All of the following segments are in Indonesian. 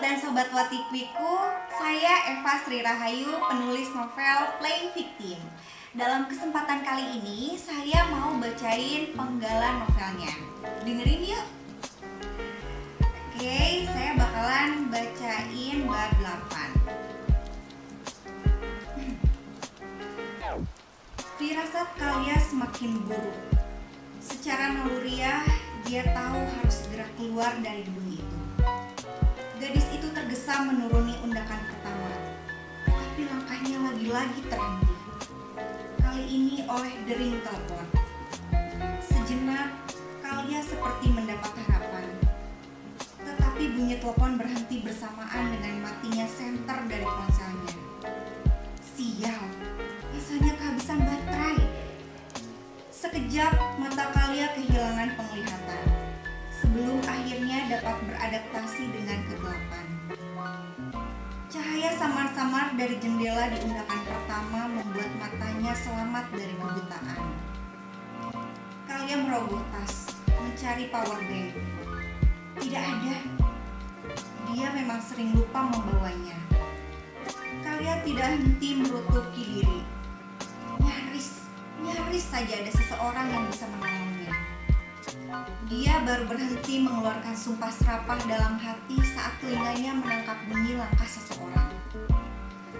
sahabat dan sahabatwati Kwikku, saya Eva Sri Rahayu, penulis novel Playing Victim. Dalam kesempatan kali ini, saya mau bacain penggalan novelnya. Dengerin yuk. Oke, saya bakalan bacain bab 8. Firasat Kalia semakin buruk. Secara naluriah, dia tahu harus segera keluar dari gedung itu. Gadis itu tergesa menuruni undakan pertama, tapi langkahnya lagi-lagi terhenti. Kali ini oleh dering telepon. Sejenak, Kalia seperti mendapat harapan. Tetapi bunyi telepon berhenti bersamaan dengan matinya senter dari ponselnya. Sial, rasanya kehabisan baterai. Sekejap, mata Kalia kehilangan penglihatan sebelum akhirnya dapat beradaptasi dengan kegelapan. Cahaya samar-samar dari jendela di undakan pertama membuat matanya selamat dari kebutaan. Kalia merogoh tas, mencari power bank. Tidak ada. Dia memang sering lupa membawanya. Kalia tidak henti menutupi diri. Nyaris saja ada seseorang yang bisa menolongnya. Dia baru berhenti mengeluarkan sumpah serapah dalam hati saat telinganya menangkap bunyi langkah seseorang.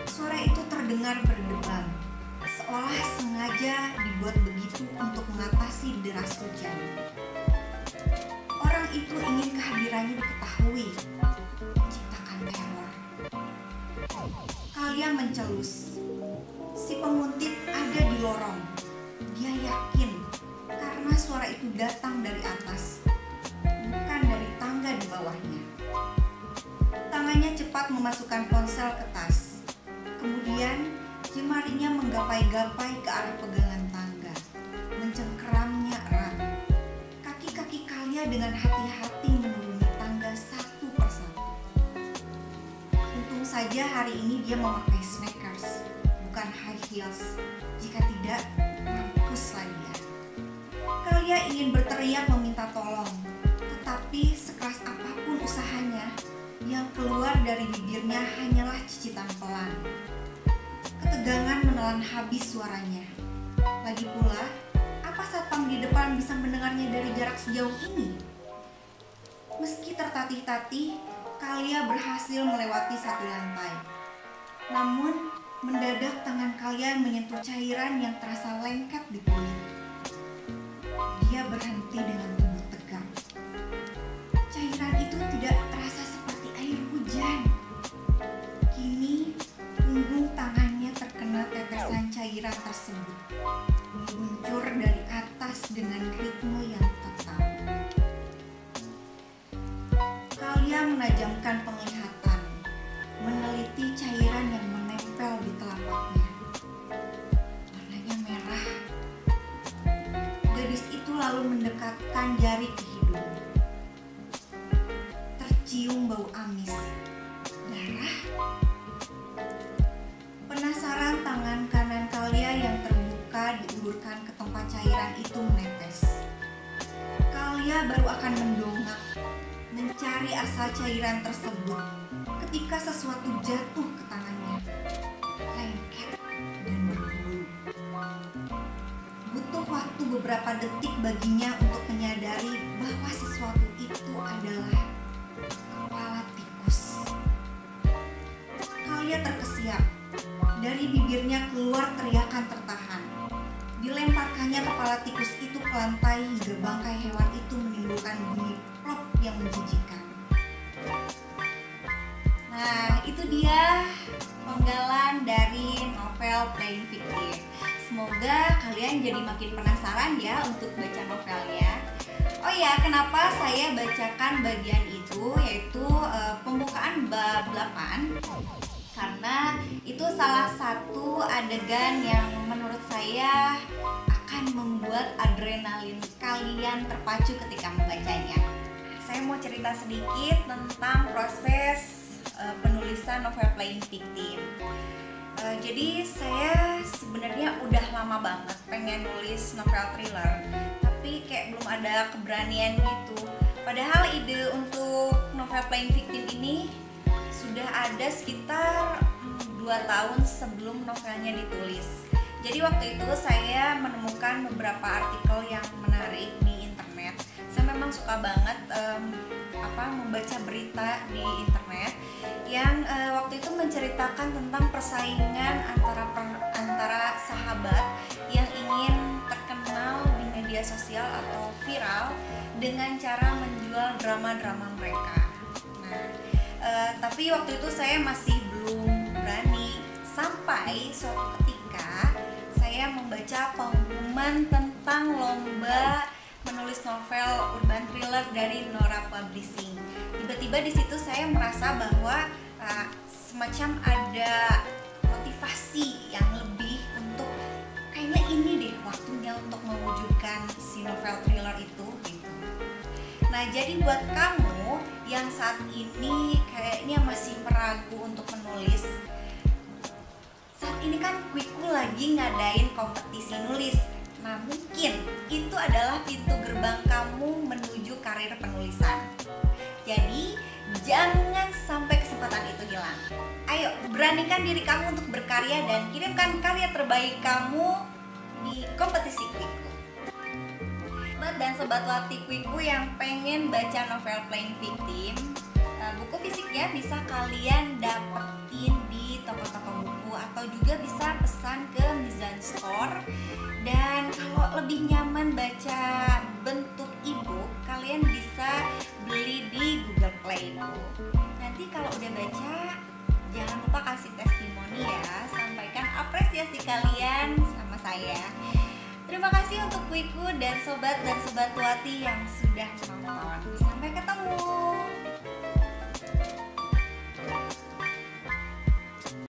Suara itu terdengar berdebar, seolah sengaja dibuat begitu untuk mengatasi deras hujan. Orang itu ingin kehadirannya diketahui, menciptakan teror. Kalia mencelus. Si penguntit ada di lorong. Dia yakin karena suara itu datang dari atas, bukan dari tangga di bawahnya. Tangannya cepat memasukkan ponsel ke tas. Kemudian jemarinya menggapai-gapai ke arah pegangan tangga, mencengkeramnya erat. Kaki-kaki Kalia dengan hati-hati menuruni tangga satu persatu. Untung saja hari ini dia memakai sneakers, bukan high heels. Jika tidak, Kalia ingin berteriak meminta tolong, tetapi sekeras apapun usahanya, yang keluar dari bibirnya hanyalah cicitan pelan. Ketegangan menelan habis suaranya. Lagi pula, apa satpam di depan bisa mendengarnya dari jarak sejauh ini? Meski tertatih-tatih, Kalia berhasil melewati satu lantai. Namun, mendadak tangan Kalia menyentuh cairan yang terasa lengket di kulit. Dia berhenti dengan tubuh tegang. Cairan itu tidak terasa seperti air hujan. Kini, punggung tangannya terkena tetesan cairan tersebut, meluncur dari atas dengan ritme yang tetap. Kalia menajamkan penglihatan, meneliti cairan yang menempel di telapaknya. Warnanya merah. Gadis itu lalu mendekatkan jari ke hidung. Tercium bau amis. Darah. Penasaran, tangan kanan Kalia yang terbuka diulurkan ke tempat cairan itu menetes. Kalia baru akan mendongak, mencari asal cairan tersebut, ketika sesuatu jatuh ke tangannya, lengket dan berbulu. Butuh waktu beberapa detik baginya untuk menyadari bahwa sesuatu itu adalah kepala tikus. Kalia terkesiap. Dari bibirnya keluar teriakan tertahan. Dilemparkannya kepala tikus itu ke lantai hingga bangkai hewan itu menimbulkan bunyi plop yang menjijikkan. Nah, itu dia penggalan dari novel Playing Victim. Semoga kalian jadi makin penasaran ya untuk baca novelnya. Oh ya, kenapa saya bacakan bagian itu, yaitu pembukaan bab 8? Karena itu salah satu adegan yang menurut saya akan membuat adrenalin kalian terpacu ketika membacanya. Saya mau cerita sedikit tentang proses penulisan novel Playing Victim. Jadi saya sebenarnya udah lama banget pengen nulis novel thriller, tapi kayak belum ada keberanian gitu. Padahal ide untuk novel Playing Victim ini sudah ada sekitar 2 tahun sebelum novelnya ditulis. Jadi waktu itu saya menemukan beberapa artikel yang menarik di internet. Saya memang suka banget membaca berita di internet yang waktu itu menceritakan tentang persaingan antara sahabat yang ingin terkenal di media sosial atau viral dengan cara menjual drama-drama mereka. Nah, tapi waktu itu saya masih belum berani sampai suatu ketika saya membaca pengumuman tentang lomba menulis novel urban thriller dari Nora Publishing. Tiba-tiba di situ saya merasa bahwa semacam ada motivasi yang lebih untuk kayaknya ini deh waktunya untuk mewujudkan si novel thriller itu gitu. Nah, jadi buat kamu yang saat ini kayaknya masih meragu untuk menulis, saat ini kan Kwikku lagi ngadain kompetisi nulis. Nah, mungkin itu adalah pintu gerbang kamu menuju karir penulisan. Jadi, jangan sampai kesempatan itu hilang. Ayo, beranikan diri kamu untuk berkarya dan kirimkan karya terbaik kamu di kompetisi Kwikku. Dan sobat latih Kwikku yang pengen baca novel Playing Victim, buku fisiknya bisa kalian dapetin di toko-toko buku atau juga bisa pesan ke Mizan Store. Dan kalau lebih nyaman baca bentuk e-book, kalian bisa beli di Google Play. Nanti kalau udah baca, jangan lupa kasih testimoni ya. Sampaikan apresiasi kalian sama saya. Terima kasih untuk Kwikku dan sobat Wati yang sudah menonton.